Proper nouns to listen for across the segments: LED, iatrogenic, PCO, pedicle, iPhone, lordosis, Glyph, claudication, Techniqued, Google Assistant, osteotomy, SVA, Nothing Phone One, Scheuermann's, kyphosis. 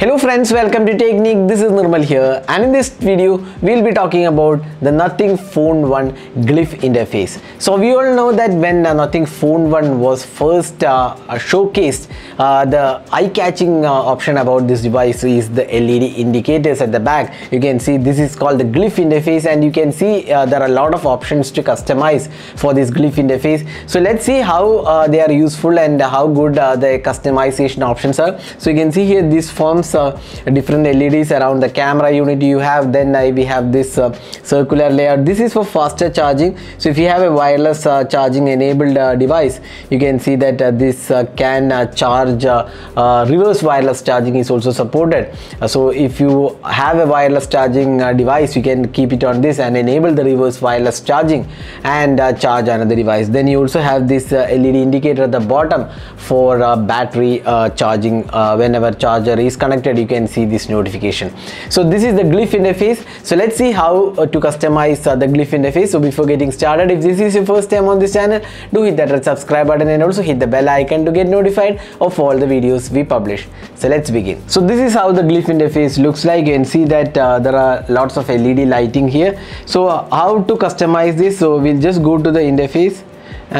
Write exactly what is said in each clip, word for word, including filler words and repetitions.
Hello friends, welcome to Technique. This is Nirmal here, and in this video we'll be talking about the Nothing Phone One Glyph interface. So we all know that when uh, Nothing Phone One was first uh, uh, showcased, uh, the eye-catching uh, option about this device is the L E D indicators at the back. You can see this is called the Glyph interface, and you can see uh, there are a lot of options to customize for this Glyph interface. So let's see how uh, they are useful and how good uh, the customization options are. So you can see here these forms Uh, different L E Ds around the camera unit you have. Then uh, we have this uh, circular layout. This is for faster charging. So if you have a wireless uh, charging enabled uh, device, you can see that uh, this uh, can uh, charge uh, uh, reverse wireless charging is also supported. Uh, so if you have a wireless charging uh, device, you can keep it on this and enable the reverse wireless charging and uh, charge another device. Then you also have this uh, L E D indicator at the bottom for uh, battery uh, charging. Uh, whenever charger is connected, you can see this notification. So this is the Glyph interface. So let's see how uh, to customize uh, the Glyph interface. So before getting started, if this is your first time on this channel, do hit that red subscribe button and also hit the bell icon to get notified of all the videos we publish. So let's begin. So this is how the Glyph interface looks like. You can see that uh, there are lots of L E D lighting here. So uh, how to customize this? So we'll just go to the interface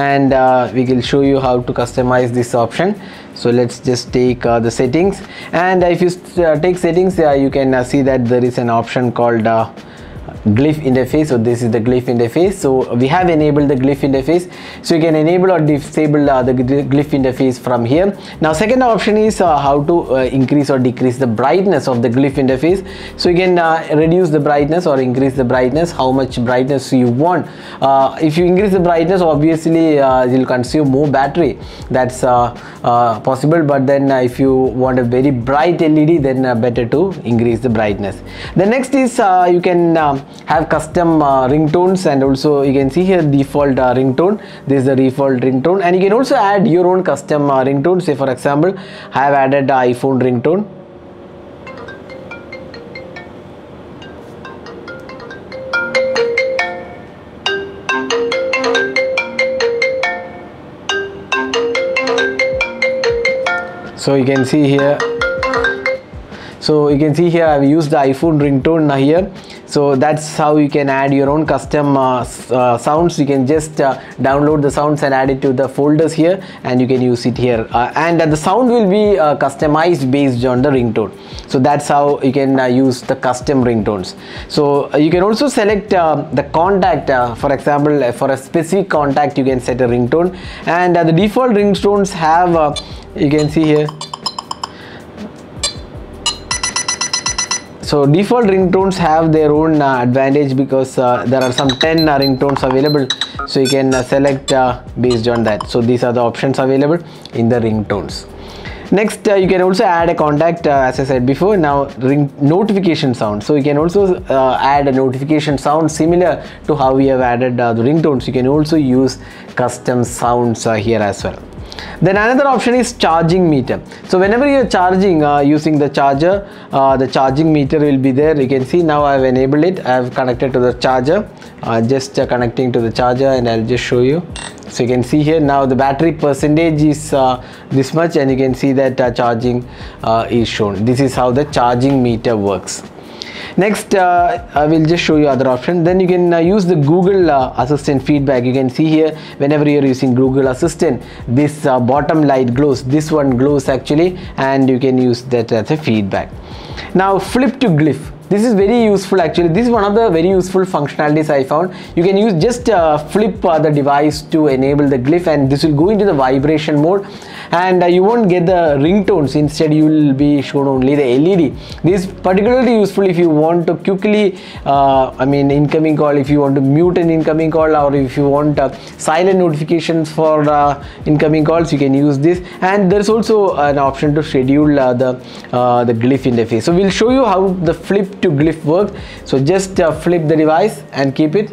and uh, we will show you how to customize this option. So let's just take uh, the settings, and if you uh, take settings, uh, you can uh, see that there is an option called uh, Glyph interface. So this is the Glyph interface. So we have enabled the Glyph interface, so you can enable or disable uh, the Glyph interface from here. Now second option is uh, how to uh, increase or decrease the brightness of the Glyph interface. So you can uh, reduce the brightness or increase the brightness, how much brightness you want. Uh, if you increase the brightness, obviously uh, you'll consume more battery. That's uh, uh, possible. But then uh, if you want a very bright L E D, then uh, better to increase the brightness. The next is uh, you can um, have custom uh, ringtones, and also you can see here default uh, ringtone. This is the default ringtone, and you can also add your own custom uh, ringtone. Say for example, I have added uh, iPhone ringtone. So you can see here. So you can see here I've used the iPhone ringtone here. So that's how you can add your own custom uh, uh, sounds. You can just uh, download the sounds and add it to the folders here, and you can use it here. Uh, and uh, the sound will be uh, customized based on the ringtone. So that's how you can uh, use the custom ringtones. So uh, you can also select uh, the contact. Uh, for example, uh, for a specific contact, you can set a ringtone. And uh, the default ringtones have, uh, you can see here. So default ringtones have their own uh, advantage, because uh, there are some ten uh, ringtones available. So you can uh, select uh, based on that. So these are the options available in the ringtones. Next, uh, you can also add a contact, uh, as I said before. Now ring notification sound. So you can also uh, add a notification sound similar to how we have added uh, the ringtones. You can also use custom sounds uh, here as well. Then another option is charging meter. So whenever you're charging uh, using the charger, uh, the charging meter will be there. You can see now I've enabled it. I've connected to the charger, uh, just uh, connecting to the charger, and I'll just show you. So you can see here now the battery percentage is uh, this much, and you can see that uh, charging uh, is shown. This is how the charging meter works. Next, uh, I will just show you other option. Then you can uh, use the Google uh, Assistant feedback. You can see here whenever you're using Google Assistant, this uh, bottom light glows. This one glows actually, and you can use that as a feedback. Now flip to Glyph. This is very useful actually. This is one of the very useful functionalities I found. You can use just uh, flip uh, the device to enable the Glyph, and this will go into the vibration mode, and uh, you won't get the ringtones. Instead you will be shown only the L E D. This is particularly useful if you want to quickly, uh, I mean incoming call, if you want to mute an incoming call, or if you want uh, silent notifications for uh, incoming calls, you can use this. And there's also an option to schedule uh, the, uh, the Glyph interface. So we'll show you how the flip to Glyph work. So just uh, flip the device and keep it,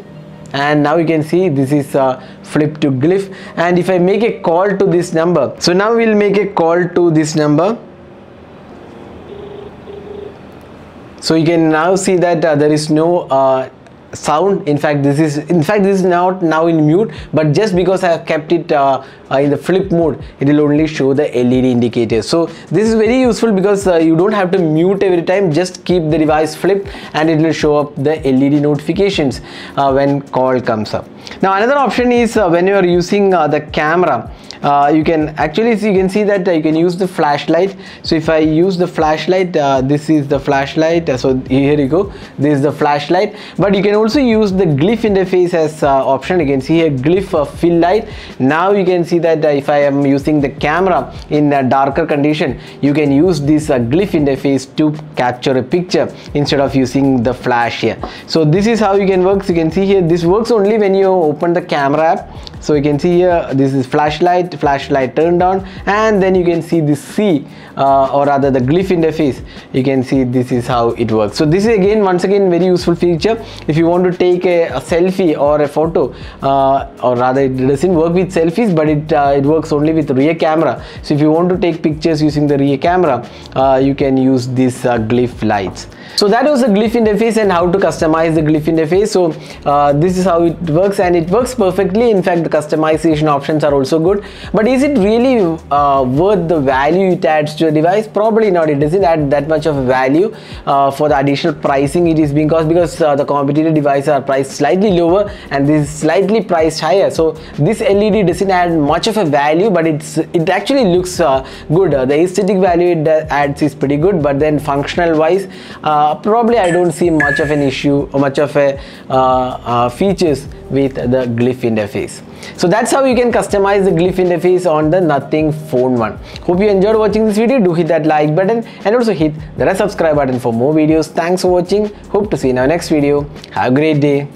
and now you can see this is uh, flip to Glyph. And if I make a call to this number, so now we'll make a call to this number. So you can now see that uh, there is no uh, sound. In fact, this is in fact this is not now in mute, but just because I have kept it uh, uh, in the flip mode, it will only show the L E D indicator. So this is very useful because uh, you don't have to mute every time. Just keep the device flipped and it will show up the L E D notifications uh, when call comes up. Now another option is uh, when you are using uh, the camera, uh, you can actually see, you can see that uh, you can use the flashlight. So if I use the flashlight, uh, this is the flashlight, uh, so here you go, this is the flashlight. But you can also use the Glyph interface as uh, option. You can see here Glyph uh, fill light. Now you can see that uh, if I am using the camera in a darker condition, you can use this uh, Glyph interface to capture a picture instead of using the flash here. So this is how you can work. You can see here, this works only when you open the camera app. So you can see here, this is flashlight, flashlight turned on, and then you can see this C uh, or rather the Glyph interface. You can see this is how it works. So this is again once again very useful feature. If you want to take a, a selfie or a photo, uh, or rather it doesn't work with selfies, but it uh, it works only with rear camera. So if you want to take pictures using the rear camera, uh, you can use these uh, Glyph lights. So that was the Glyph interface and how to customize the Glyph interface. So uh, this is how it works, and it works perfectly. In fact, the customization options are also good. But is it really uh, worth the value it adds to a device? Probably not. It doesn't add that much of value uh, for the additional pricing it is being cost, because uh, the competitive devices are priced slightly lower and this is slightly priced higher. So this L E D doesn't add much of a value, but it's it actually looks uh, good. Uh, the aesthetic value it adds is pretty good, but then functional wise, uh, probably I don't see much of an issue or much of a uh, uh, features with the Glyph interface. So that's how you can customize the Glyph interface on the Nothing Phone One. Hope you enjoyed watching this video. Do hit that like button and also hit the subscribe button for more videos. Thanks for watching. Hope to see you in our next video. Have a great day.